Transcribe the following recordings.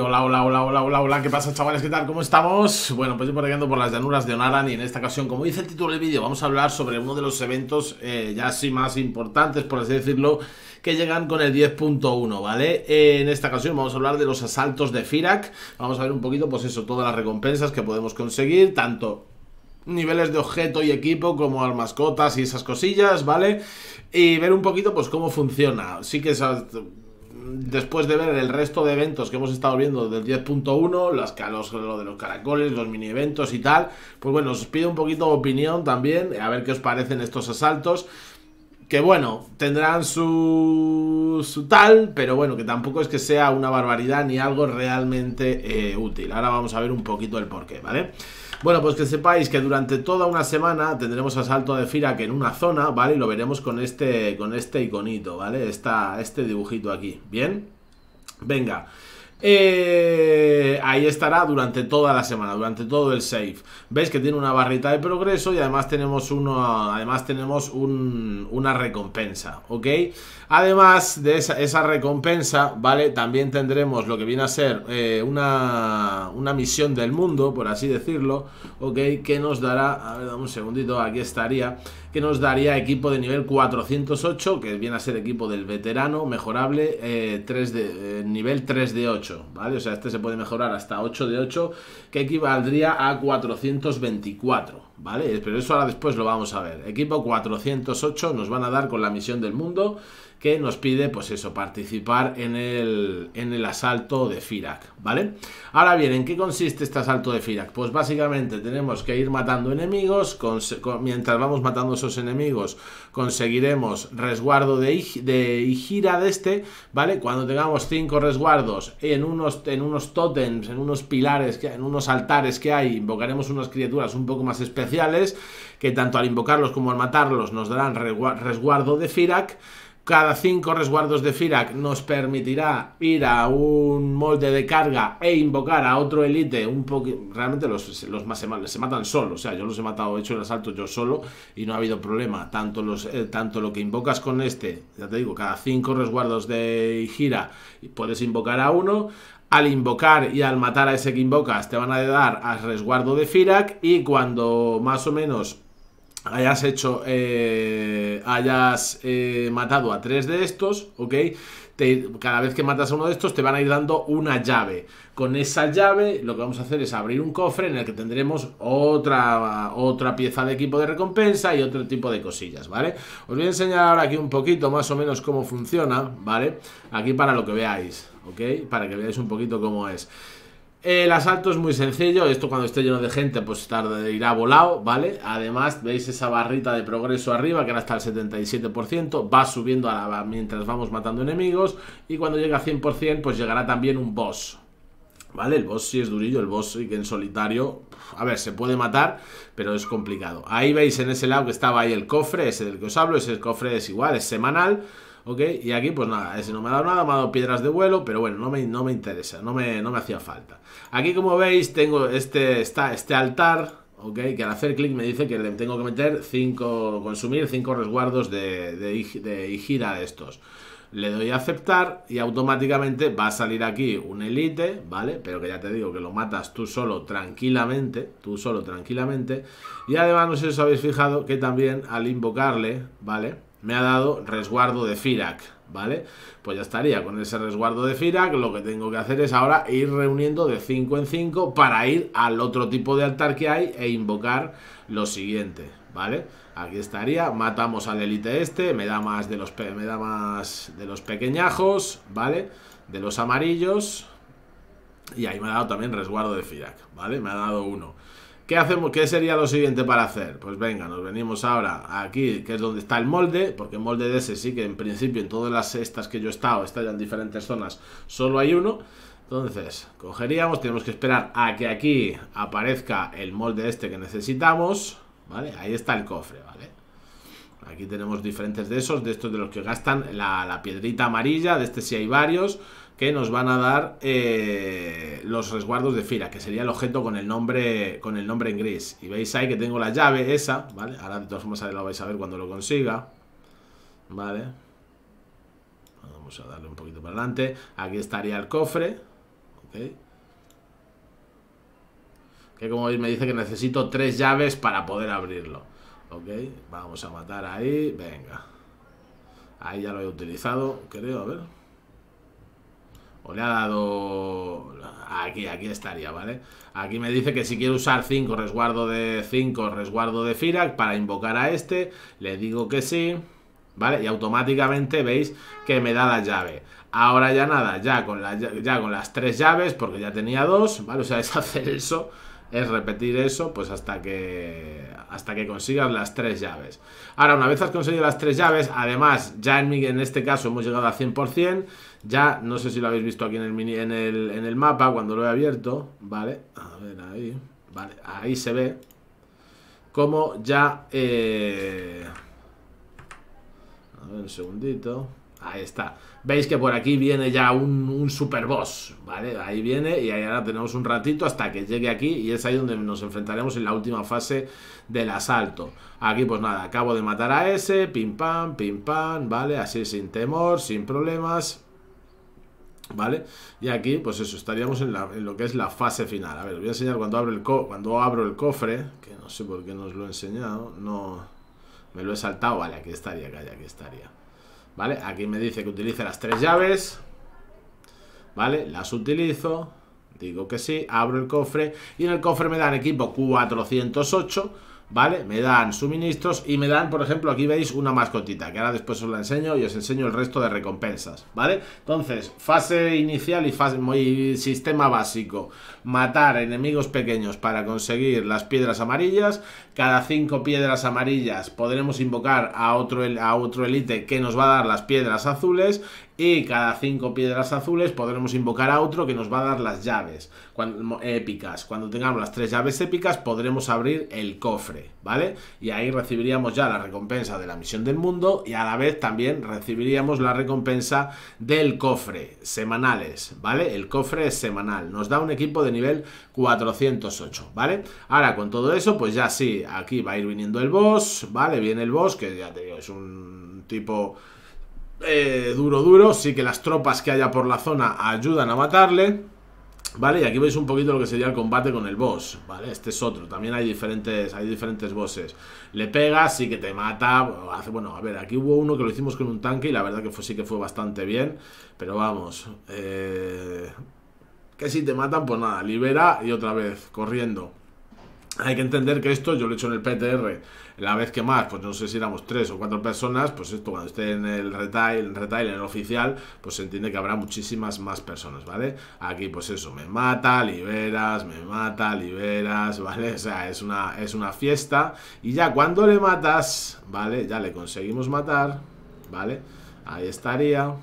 Hola, ¿qué pasa, chavales? ¿Qué tal? ¿Cómo estamos? Bueno, pues yo por aquí ando por las llanuras de Onaran y en esta ocasión, como dice el título del vídeo, vamos a hablar sobre uno de los eventos ya sí más importantes, por así decirlo, que llegan con el 10.1, ¿vale? En esta ocasión vamos a hablar de los asaltos de Fyrakk, vamos a ver un poquito, pues eso, todas las recompensas que podemos conseguir, tanto niveles de objeto y equipo como las mascotas y esas cosillas, ¿vale? Y ver un poquito, pues, cómo funciona. Sí que después de ver el resto de eventos que hemos estado viendo del 10.1, lo de los caracoles, los mini eventos y tal, pues bueno, os pido un poquito de opinión también, a ver qué os parecen estos asaltos, que bueno, tendrán su tal, pero bueno, que tampoco es que sea una barbaridad ni algo realmente útil. Ahora vamos a ver un poquito el porqué, ¿vale? Bueno, pues que sepáis que durante toda una semana tendremos asalto de Fyrakk en una zona, ¿vale? Y lo veremos con este iconito, ¿vale? Este dibujito aquí, ¿bien? Venga. Ahí estará durante toda la semana, durante todo el save. Veis que tiene una barrita de progreso y además tenemos una recompensa, ¿ok? Además de esa recompensa, ¿vale? También tendremos lo que viene a ser una misión del mundo, por así decirlo, ¿ok? Que nos dará, a ver, dame un segundito, aquí estaría, que nos daría equipo de nivel 408, que viene a ser equipo del veterano, mejorable, nivel 3 de 8. ¿Vale? O sea, este se puede mejorar hasta 8 de 8, que equivaldría a 424, ¿vale? Pero eso ahora después lo vamos a ver. Equipo 408 nos van a dar con la misión del mundo, que nos pide, pues eso, participar en el asalto de Fyrakk, ¿vale? Ahora bien, ¿en qué consiste este asalto de Fyrakk? Pues básicamente tenemos que ir matando enemigos, mientras vamos matando esos enemigos conseguiremos resguardo de Higira de este, ¿vale? Cuando tengamos 5 resguardos en unos tótems, en unos pilares, en unos altares que hay, invocaremos unas criaturas un poco más especiales, que tanto al invocarlos como al matarlos nos darán resguardo de Fyrakk. Cada 5 resguardos de Fyrakk nos permitirá ir a un molde de carga e invocar a otro elite un poquito. Realmente los más se matan solos, o sea, yo los he matado, he hecho el asalto yo solo y no ha habido problema. Tanto lo que invocas con este, ya te digo, cada 5 resguardos de Higira puedes invocar a uno. Al invocar y al matar a ese que invocas te van a dar al resguardo de Fyrakk, y cuando más o menos hayas matado a 3 de estos, ¿ok? Cada vez que matas a uno de estos te van a ir dando una llave. Con esa llave lo que vamos a hacer es abrir un cofre en el que tendremos otra pieza de equipo de recompensa y otro tipo de cosillas, ¿vale? Os voy a enseñar ahora aquí un poquito más o menos cómo funciona, ¿vale? Aquí para lo que veáis, ¿ok? Para que veáis un poquito cómo es. El asalto es muy sencillo, esto cuando esté lleno de gente pues irá volado, ¿vale? Además veis esa barrita de progreso arriba que ahora está al 77%, va subiendo mientras vamos matando enemigos, y cuando llegue a 100% pues llegará también un boss, ¿vale? El boss sí es durillo, el boss sí que en solitario, a ver, se puede matar, pero es complicado. Ahí veis en ese lado que estaba ahí el cofre, ese del que os hablo, ese cofre es igual, es semanal. Ok, y aquí pues nada, ese no me ha dado nada, me ha dado piedras de vuelo, pero bueno, no me interesa, no me hacía falta. Aquí como veis tengo este altar, ok, que al hacer clic me dice que le tengo que meter 5 resguardos de Higira de estos. Le doy a aceptar y automáticamente va a salir aquí un elite, ¿vale? Pero que ya te digo que lo matas tú solo tranquilamente. Y además, no sé si os habéis fijado que también al invocarle, ¿vale? Me ha dado resguardo de Fyrakk, ¿vale? Pues ya estaría con ese resguardo de Fyrakk. Lo que tengo que hacer es ahora ir reuniendo de 5 en 5 para ir al otro tipo de altar que hay e invocar lo siguiente, ¿vale? Aquí estaría, matamos al elite este, me da más de los pequeñajos, ¿vale? De los amarillos. Y ahí me ha dado también resguardo de Fyrakk, ¿vale? Me ha dado uno. ¿Qué hacemos? ¿Qué sería lo siguiente para hacer? Pues venga, nos venimos ahora aquí, que es donde está el molde, porque el molde de ese sí que en principio en todas las estas que yo he estado ya en diferentes zonas, solo hay uno. Entonces, cogeríamos, tenemos que esperar a que aquí aparezca el molde este que necesitamos, ¿vale? Ahí está el cofre, ¿vale? Aquí tenemos diferentes de estos de los que gastan la piedrita amarilla, de este sí hay varios, que nos van a dar los resguardos de Fyrakk, que sería el objeto con el nombre en gris. Y veis ahí que tengo la llave esa, ¿vale? Ahora de todas formas lo vais a ver cuando lo consiga, ¿vale? Vamos a darle un poquito para adelante. Aquí estaría el cofre. Ok. Que como veis me dice que necesito 3 llaves para poder abrirlo. Ok, vamos a matar ahí. Venga. Ahí ya lo he utilizado, creo, a ver. O le ha dado... Aquí estaría, ¿vale? Aquí me dice que si quiero usar 5 resguardo de... 5 resguardo de Fyrakk para invocar a este. Le digo que sí. ¿Vale? Y automáticamente veis que me da la llave. Ahora ya nada, ya con las 3 llaves, porque ya tenía 2, ¿vale? O sea, es hacer eso... Es repetir eso, pues hasta que consigas las 3 llaves. Ahora, una vez has conseguido las 3 llaves, además, ya en este caso hemos llegado a 100%. Ya, no sé si lo habéis visto aquí en el, en el mapa, cuando lo he abierto, ¿vale? A ver, ahí, ¿vale? Ahí se ve como ya... A ver, un segundito... Ahí está. Veis que por aquí viene ya un super boss, ¿vale? Ahí viene y ahí ahora tenemos un ratito hasta que llegue aquí y es ahí donde nos enfrentaremos en la última fase del asalto. Aquí pues nada, acabo de matar a ese, pim pam, ¿vale? Así sin temor, sin problemas, ¿vale? Y aquí pues eso, estaríamos en lo que es la fase final. A ver, os voy a enseñar cuando abro el cofre, que no sé por qué no os lo he enseñado, no me lo he saltado, vale, aquí estaría, calla, aquí estaría. ¿Vale? Aquí me dice que utilice las 3 llaves. ¿Vale? Las utilizo. Digo que sí. Abro el cofre. Y en el cofre me dan equipo 408. ¿Vale? Me dan suministros. Y me dan, por ejemplo, aquí veis una mascotita. Que ahora después os la enseño. Y os enseño el resto de recompensas. ¿Vale? Entonces, fase inicial y sistema básico. Matar enemigos pequeños para conseguir las piedras amarillas. Cada 5 piedras amarillas podremos invocar a otro elite que nos va a dar las piedras azules. Y cada 5 piedras azules podremos invocar a otro que nos va a dar las llaves épicas. Cuando tengamos las 3 llaves épicas podremos abrir el cofre, ¿vale? Y ahí recibiríamos ya la recompensa de la misión del mundo y a la vez también recibiríamos la recompensa del cofre, semanales, ¿vale? El cofre es semanal, nos da un equipo de nivel 408, ¿vale? Ahora con todo eso, pues ya sí, aquí va a ir viniendo el boss, ¿vale? Viene el boss, que ya te digo, es un tipo... duro, sí que las tropas que haya por la zona ayudan a matarle, ¿vale? Y aquí veis un poquito lo que sería el combate con el boss, ¿vale? Este es otro, también hay diferentes bosses. Le pegas, sí que te mata, bueno, a ver, aquí hubo uno que lo hicimos con un tanque y la verdad que fue, sí que fue bastante bien, pero vamos, que si te matan, pues nada, libera y otra vez, corriendo. Hay que entender que esto, yo lo he hecho en el PTR, la vez que más, pues no sé si éramos 3 o 4 personas, pues esto cuando esté en el retail, en el oficial, pues se entiende que habrá muchísimas más personas, ¿vale? Aquí pues eso, me mata, liberas, ¿vale? O sea, es una fiesta y ya cuando le matas, ¿vale? Ya le conseguimos matar, ¿vale? Ahí estaría.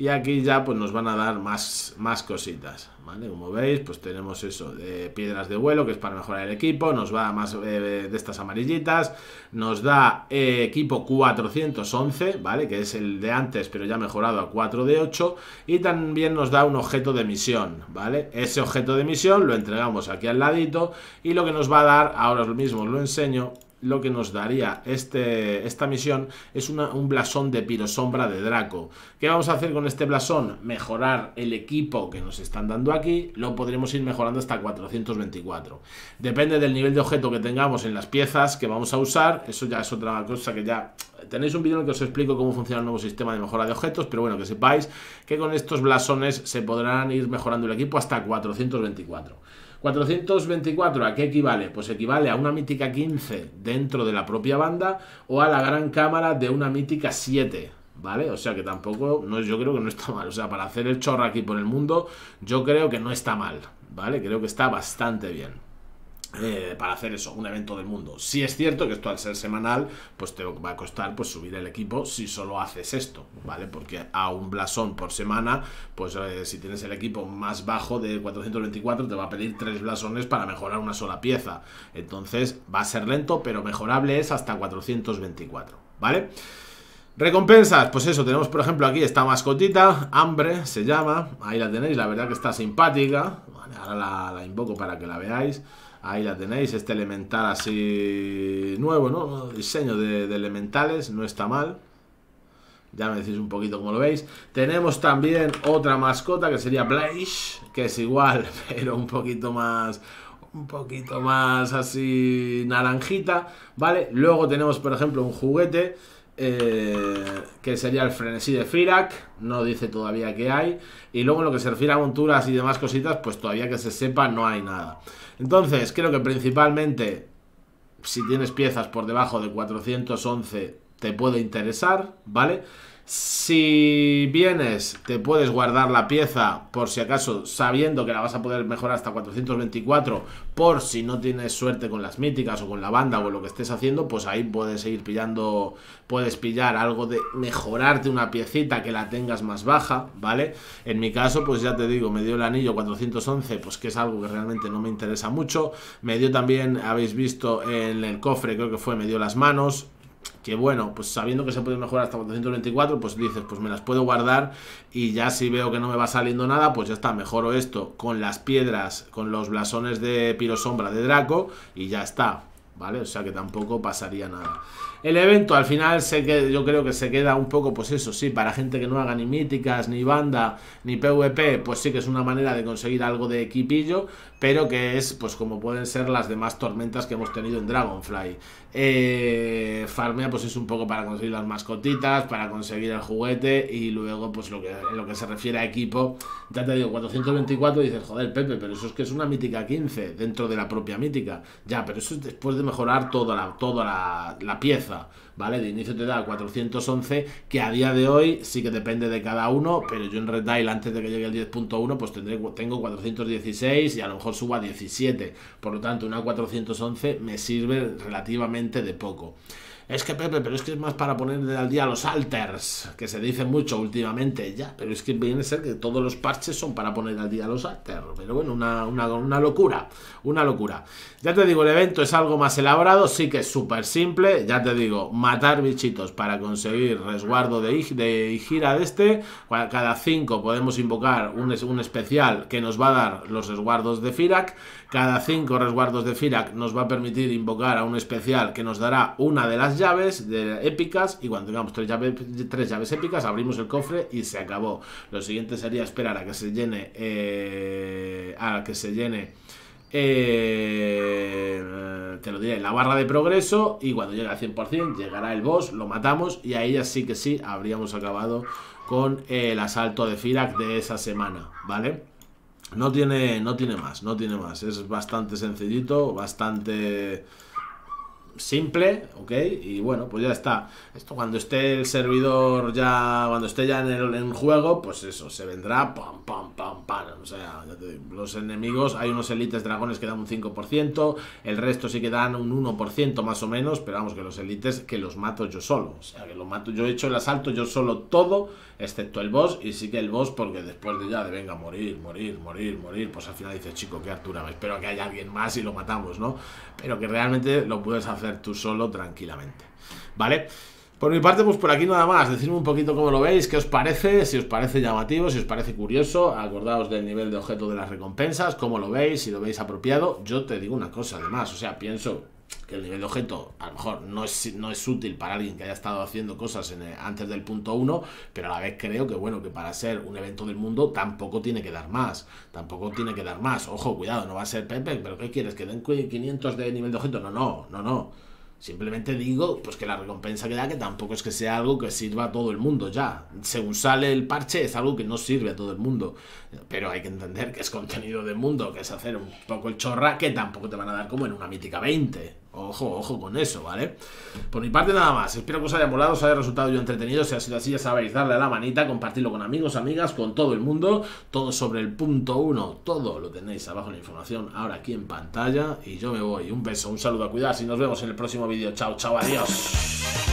Y aquí ya pues nos van a dar más cositas, ¿vale? Como veis, pues tenemos eso, de piedras de vuelo, que es para mejorar el equipo, nos va más de estas amarillitas, nos da equipo 411, ¿vale? Que es el de antes, pero ya mejorado a 4 de 8, y también nos da un objeto de misión, ¿vale? Ese objeto de misión lo entregamos aquí al ladito, y lo que nos va a dar, ahora mismo os lo enseño, lo que nos daría esta misión es un blasón de Pirosombra de Draco. ¿Qué vamos a hacer con este blasón? Mejorar el equipo que nos están dando aquí, lo podremos ir mejorando hasta 424. Depende del nivel de objeto que tengamos en las piezas que vamos a usar, eso ya es otra cosa que ya... Tenéis un vídeo en el que os explico cómo funciona el nuevo sistema de mejora de objetos, pero bueno, que sepáis que con estos blasones se podrán ir mejorando el equipo hasta 424. 424, ¿a qué equivale? Pues equivale a una mítica 15 dentro de la propia banda o a la gran cámara de una mítica 7, ¿vale? O sea que tampoco, no, yo creo que no está mal, o sea, para hacer el chorro aquí por el mundo, yo creo que no está mal, ¿vale? Creo que está bastante bien. Para hacer eso, un evento del mundo. Sí es cierto que esto al ser semanal, pues te va a costar pues subir el equipo si solo haces esto, ¿vale? Porque a un blasón por semana, pues si tienes el equipo más bajo de 424, te va a pedir 3 blasones para mejorar una sola pieza. Entonces va a ser lento, pero mejorable es hasta 424, ¿vale? Recompensas, pues eso, tenemos por ejemplo aquí esta mascotita, Hambre se llama, ahí la tenéis, la verdad que está simpática, vale, ahora la invoco para que la veáis. Ahí la tenéis, este elemental así nuevo, ¿no? Diseño de elementales, no está mal. Ya me decís un poquito cómo lo veis. Tenemos también otra mascota que sería Blaze, que es igual, pero un poquito más así naranjita, ¿vale? Luego tenemos, por ejemplo, un juguete que sería el frenesí de Fyrakk. No dice todavía qué hay. Y luego en lo que se refiere a monturas y demás cositas, pues todavía que se sepa no hay nada. Entonces, creo que principalmente, si tienes piezas por debajo de 411, te puede interesar, ¿vale? Si vienes, te puedes guardar la pieza por si acaso, sabiendo que la vas a poder mejorar hasta 424, por si no tienes suerte con las míticas o con la banda o lo que estés haciendo, pues ahí puedes ir pillando, puedes pillar algo de mejorarte una piecita que la tengas más baja, ¿vale? En mi caso, pues ya te digo, me dio el anillo 411, pues que es algo que realmente no me interesa mucho. Me dio también, habéis visto en el cofre, creo que fue, me dio las manos, que bueno, pues sabiendo que se puede mejorar hasta 424, pues dices, pues me las puedo guardar y ya si veo que no me va saliendo nada, pues ya está, mejoro esto con las piedras, con los blasones de Pirosombra de Draco y ya está, ¿vale? O sea que tampoco pasaría nada. El evento al final sé que yo creo que se queda un poco, pues eso sí, para gente que no haga ni míticas, ni banda, ni PvP, pues sí que es una manera de conseguir algo de equipillo, pero que es pues como pueden ser las demás tormentas que hemos tenido en Dragonflight. Farmea pues es un poco para conseguir las mascotitas, para conseguir el juguete y luego pues en lo que se refiere a equipo, ya te digo, 424 dices, joder Pepe, pero eso es que es una mítica 15 dentro de la propia mítica, ya, pero eso es después de mejorar toda la pieza, ¿vale? De inicio te da 411, que a día de hoy sí que depende de cada uno, pero yo en Retail antes de que llegue al 10.1 pues tengo 416 y a lo mejor suba a 17, por lo tanto una 411 me sirve relativamente de poco. Es que Pepe, pero es que es más para poner al día los alters, que se dice mucho últimamente, ya, pero es que viene a ser que todos los parches son para poner al día los alters, pero bueno, una locura, una locura. Ya te digo, el evento es algo más elaborado, sí que es súper simple, ya te digo, matar bichitos para conseguir resguardo de Higira de este, cada 5 podemos invocar un especial que nos va a dar los resguardos de Fyrakk, cada 5 resguardos de Fyrakk nos va a permitir invocar a un especial que nos dará una de las llaves épicas y cuando tengamos tres llaves épicas abrimos el cofre y se acabó. Lo siguiente sería esperar a que se llene te lo diré, la barra de progreso y cuando llegue al 100% llegará el boss, lo matamos y ahí así que sí habríamos acabado con el asalto de Fyrakk de esa semana, ¿vale? No tiene más, es bastante sencillito, bastante simple, ok, y bueno, pues ya está. Esto cuando esté el servidor ya, cuando esté ya en juego, pues eso, se vendrá, pam, pam, pam, pam, o sea, ya te digo, los enemigos, hay unos elites dragones que dan un 5%, el resto sí que dan un 1% más o menos, pero vamos, que los elites, que los mato yo solo, o sea, que los mato, yo he hecho el asalto yo solo todo, excepto el boss, y sí que el boss, porque después de ya, de venga, morir, pues al final dices, chico, qué hartura, espero que haya alguien más y lo matamos, ¿no? Pero que realmente lo puedes hacer tú solo tranquilamente, ¿vale? Por mi parte, pues por aquí nada más. Decidme un poquito cómo lo veis, qué os parece, si os parece llamativo, si os parece curioso. Acordaos del nivel de objeto de las recompensas, cómo lo veis, si lo veis apropiado. Yo te digo una cosa, además, o sea, pienso que el nivel de objeto a lo mejor no es útil para alguien que haya estado haciendo cosas antes del punto 1, pero a la vez creo que bueno, que para ser un evento del mundo tampoco tiene que dar más, ojo, cuidado, no va a ser Pepe, pero ¿qué quieres? ¿Que den 500 de nivel de objeto? No, simplemente digo pues que la recompensa que da, que tampoco es que sea algo que sirva a todo el mundo ya, según sale el parche es algo que no sirve a todo el mundo, pero hay que entender que es contenido de mundo, que es hacer un poco el chorra, que tampoco te van a dar como en una mítica 20. Ojo con eso, ¿vale? Por mi parte nada más, espero que os haya molado, os haya resultado yo entretenido, si ha sido así ya sabéis, darle a la manita, compartirlo con amigos, amigas, con todo el mundo, todo sobre el punto 1, todo lo tenéis abajo en la información, ahora aquí en pantalla, y yo me voy, un beso, un saludo, a cuidarse y nos vemos en el próximo vídeo, chao, adiós.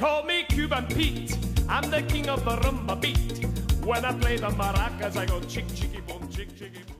Call me Cuban Pete, I'm the king of the rumba beat. When I play the maracas, I go chick, chicky, boom, chick, chicky, boom.